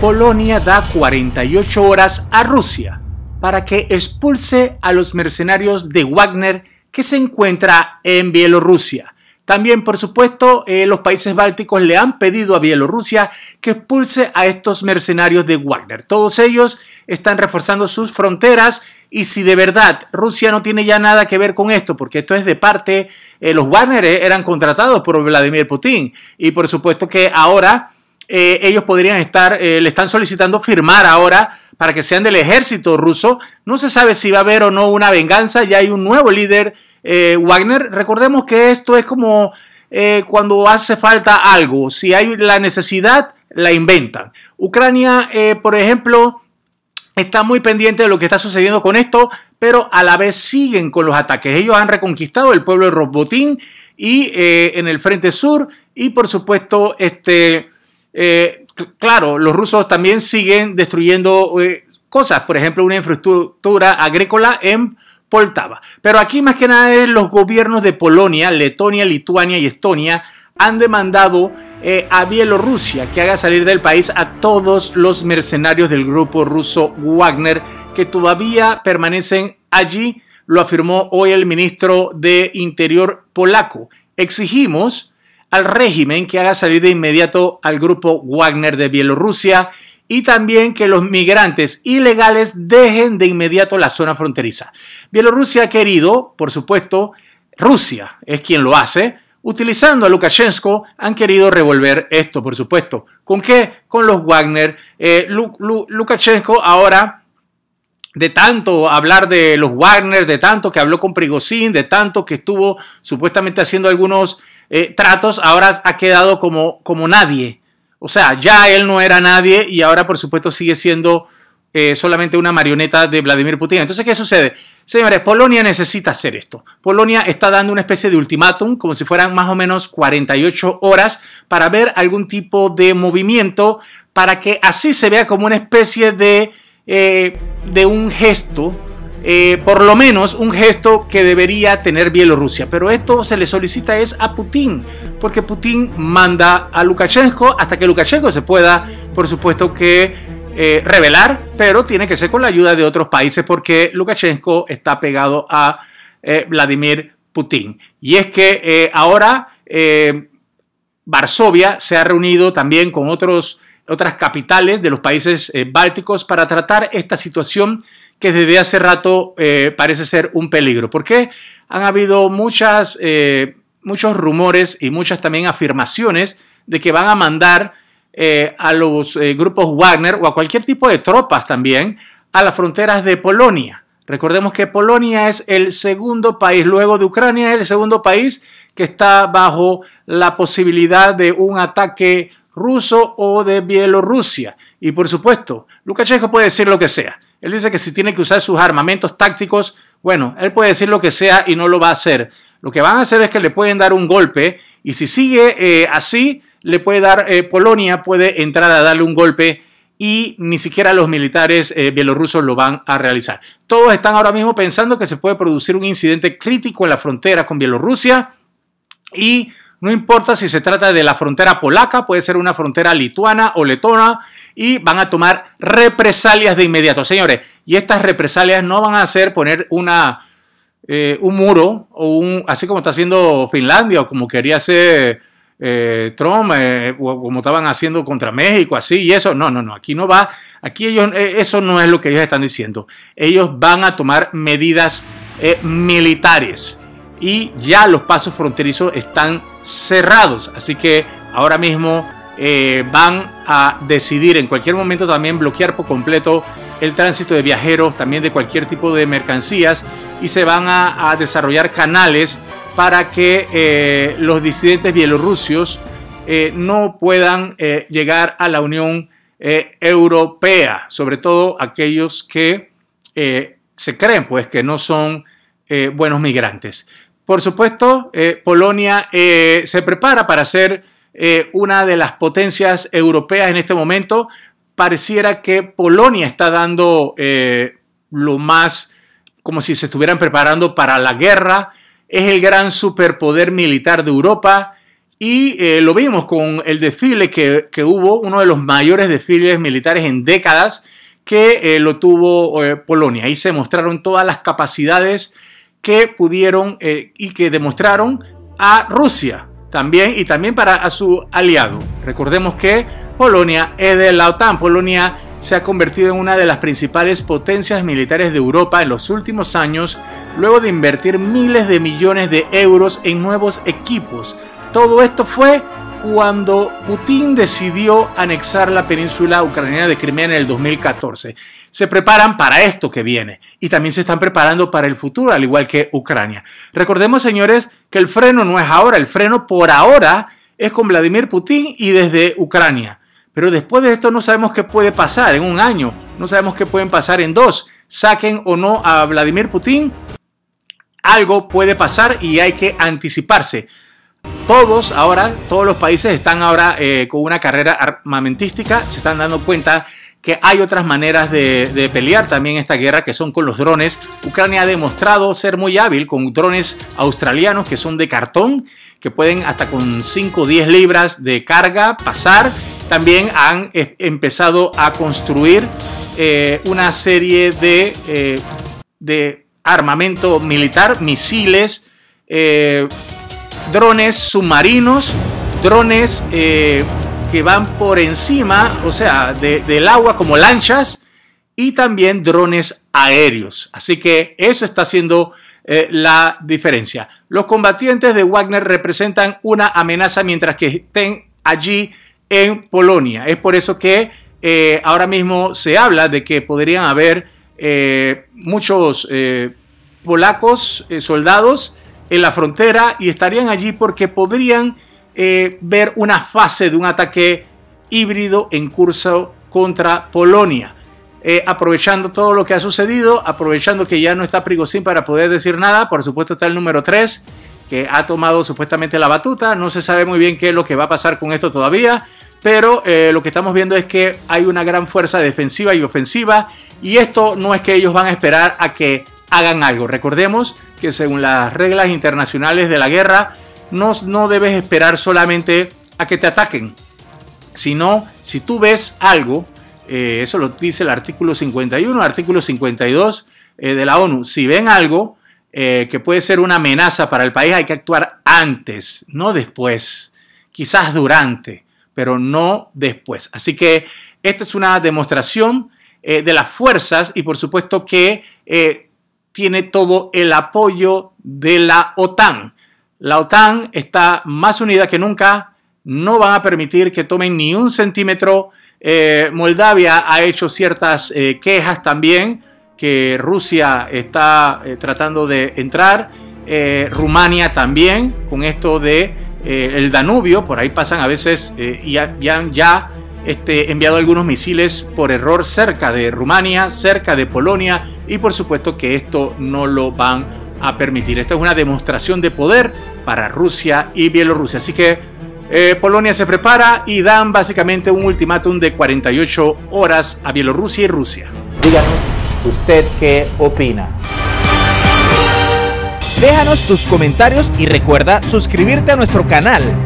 Polonia da 48 horas a Rusia para que expulse a los mercenarios de Wagner que se encuentra en Bielorrusia. También, por supuesto, los países bálticos le han pedido a Bielorrusia que expulse a estos mercenarios de Wagner. Todos ellos están reforzando sus fronteras y si de verdad Rusia no tiene ya nada que ver con esto, porque esto es de parte, los Wagner eran contratados por Vladimir Putin y por supuesto que ahora ellos podrían estar, le están solicitando firmar ahora para que sean del ejército ruso. No se sabe si va a haber o no una venganza, ya hay un nuevo líder Wagner. Recordemos que esto es como cuando hace falta algo, si hay la necesidad, la inventan. Ucrania, por ejemplo, está muy pendiente de lo que está sucediendo con esto, pero a la vez siguen con los ataques. Ellos han reconquistado el pueblo de Robotín y en el frente sur y por supuesto claro, los rusos también siguen destruyendo cosas, por ejemplo, una infraestructura agrícola en Poltava. Pero aquí más que nada los gobiernos de Polonia, Letonia, Lituania y Estonia han demandado a Bielorrusia que haga salir del país a todos los mercenarios del grupo ruso Wagner que todavía permanecen allí, lo afirmó hoy el ministro de Interior polaco. Exigimos al régimen que haga salir de inmediato al grupo Wagner de Bielorrusia y también que los migrantes ilegales dejen de inmediato la zona fronteriza. Bielorrusia ha querido, por supuesto, Rusia es quien lo hace, utilizando a Lukashenko han querido revolver esto, por supuesto. ¿Con qué? Con los Wagner. Lukashenko ahora, de tanto hablar de los Wagner, de tanto que habló con Prigozhin, de tanto que estuvo supuestamente haciendo algunos tratos, ahora ha quedado como nadie. O sea, ya él no era nadie y ahora por supuesto sigue siendo solamente una marioneta de Vladimir Putin. Entonces, ¿qué sucede? Señores, Polonia necesita hacer esto. Polonia está dando una especie de ultimátum, como si fueran más o menos 48 horas para ver algún tipo de movimiento, para que así se vea como una especie de un gesto. Por lo menos un gesto que debería tener Bielorrusia, pero esto se le solicita es a Putin, porque Putin manda a Lukashenko hasta que Lukashenko se pueda, por supuesto que rebelar, pero tiene que ser con la ayuda de otros países porque Lukashenko está pegado a Vladimir Putin. Y es que ahora Varsovia se ha reunido también con otras capitales de los países bálticos para tratar esta situación que desde hace rato parece ser un peligro, porque han habido muchos rumores y muchas también afirmaciones de que van a mandar a los grupos Wagner o a cualquier tipo de tropas también a las fronteras de Polonia. Recordemos que Polonia es el segundo país, luego de Ucrania, es el segundo país que está bajo la posibilidad de un ataque ruso o de Bielorrusia. Y por supuesto, Lukashenko puede decir lo que sea. Él dice que si tiene que usar sus armamentos tácticos, bueno, él puede decir lo que sea y no lo va a hacer. Lo que van a hacer es que le pueden dar un golpe y si sigue así, le puede dar, Polonia puede entrar a darle un golpe y ni siquiera los militares bielorrusos lo van a realizar. Todos están ahora mismo pensando que se puede producir un incidente crítico en la frontera con Bielorrusia y no importa si se trata de la frontera polaca, puede ser una frontera lituana o letona y van a tomar represalias de inmediato, señores. Y estas represalias no van a ser poner un muro, o así como está haciendo Finlandia o como quería hacer Trump, o como estaban haciendo contra México, así y eso. No, no, no, aquí no va. Aquí ellos, eso no es lo que ellos están diciendo. Ellos van a tomar medidas militares. Y ya los pasos fronterizos están cerrados, así que ahora mismo van a decidir en cualquier momento también bloquear por completo el tránsito de viajeros, también de cualquier tipo de mercancías y se van a desarrollar canales para que los disidentes bielorrusios no puedan llegar a la Unión Europea, sobre todo aquellos que se creen pues que no son buenos migrantes. Por supuesto, Polonia se prepara para ser una de las potencias europeas en este momento. Pareciera que Polonia está dando lo más, como si se estuvieran preparando para la guerra. Es el gran superpoder militar de Europa Y lo vimos con el desfile que hubo, uno de los mayores desfiles militares en décadas que lo tuvo Polonia. Ahí se mostraron todas las capacidades que pudieron y que demostraron a Rusia también, y también para a su aliado. Recordemos que Polonia es de la OTAN. Polonia se ha convertido en una de las principales potencias militares de Europa en los últimos años, luego de invertir miles de millones de euros en nuevos equipos. Todo esto fue cuando Putin decidió anexar la península ucraniana de Crimea en el 2014. Se preparan para esto que viene y también se están preparando para el futuro, al igual que Ucrania. Recordemos, señores, que el freno no es ahora, el freno por ahora es con Vladimir Putin y desde Ucrania. Pero después de esto no sabemos qué puede pasar en un año, no sabemos qué pueden pasar en dos. Saquen o no a Vladimir Putin, algo puede pasar y hay que anticiparse. Todos los países están ahora con una carrera armamentística, se están dando cuenta que hay otras maneras de pelear también esta guerra, que son con los drones. Ucrania ha demostrado ser muy hábil con drones australianos que son de cartón, que pueden hasta con 5 o 10 libras de carga pasar. También han empezado a construir una serie de armamento militar, misiles, drones submarinos, drones que van por encima, o sea, del agua como lanchas, y también drones aéreos. Así que eso está haciendo la diferencia. Los combatientes de Wagner representan una amenaza mientras que estén allí en Polonia. Es por eso que ahora mismo se habla de que podrían haber muchos polacos soldados en la frontera, y estarían allí porque podrían ver una fase de un ataque híbrido en curso contra Polonia, aprovechando todo lo que ha sucedido, aprovechando que ya no está Prigozhin para poder decir nada. Por supuesto está el número 3, que ha tomado supuestamente la batuta. No se sabe muy bien qué es lo que va a pasar con esto todavía, pero lo que estamos viendo es que hay una gran fuerza defensiva y ofensiva, y esto no es que ellos van a esperar a que hagan algo. Recordemos que según las reglas internacionales de la guerra, no debes esperar solamente a que te ataquen, sino si tú ves algo, eso lo dice el artículo 51, artículo 52 de la ONU, si ven algo que puede ser una amenaza para el país, hay que actuar antes, no después, quizás durante, pero no después. Así que esta es una demostración de las fuerzas, y por supuesto que tiene todo el apoyo de la OTAN. La OTAN está más unida que nunca, no van a permitir que tomen ni un centímetro. Moldavia ha hecho ciertas quejas también, que Rusia está tratando de entrar, Rumania también, con esto de el Danubio, por ahí pasan a veces y han ya enviado algunos misiles por error cerca de Rumania, cerca de Polonia, y por supuesto que esto no lo van a permitir. Esta es una demostración de poder para Rusia y Bielorrusia. Así que Polonia se prepara y dan básicamente un ultimátum de 48 horas a Bielorrusia y Rusia. Díganos usted qué opina. Déjanos tus comentarios y recuerda suscribirte a nuestro canal.